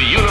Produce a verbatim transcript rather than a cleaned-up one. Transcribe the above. The universe.